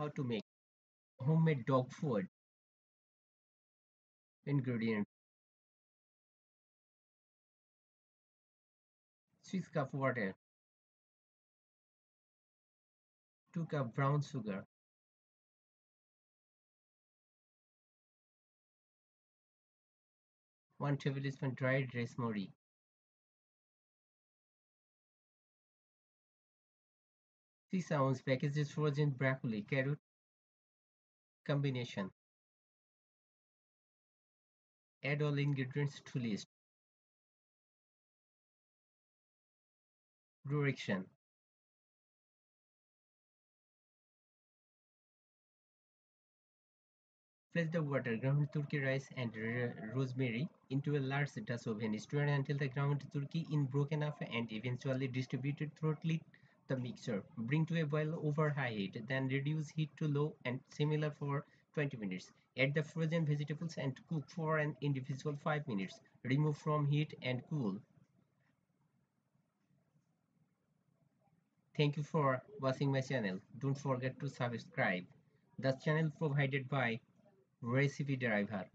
how to make homemade dog food. Ingredient: 6 cups water, 2 cups brown sugar, 1 tablespoon dried rosemary, 6 ounces packaged frozen broccoli, carrot combination. Add all ingredients to list. Direction: place the water, ground turkey rice and rosemary into a large dust oven. Stir until the ground turkey is broken up and eventually distributed thoroughly the mixture. Bring to a boil over high heat, then reduce heat to low and simmer for 20 minutes. Add the frozen vegetables and cook for an individual 5 minutes. Remove from heat and cool. Thank you for watching my channel. Don't forget to subscribe. The channel provided by Recipe Driver.